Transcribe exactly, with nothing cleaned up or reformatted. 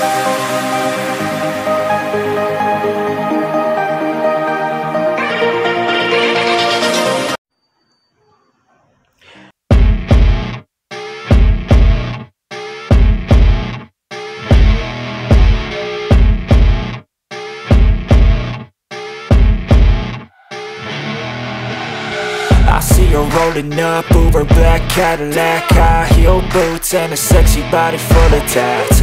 I see her rolling up, Uber black Cadillac, high heel boots and a sexy body full of tats.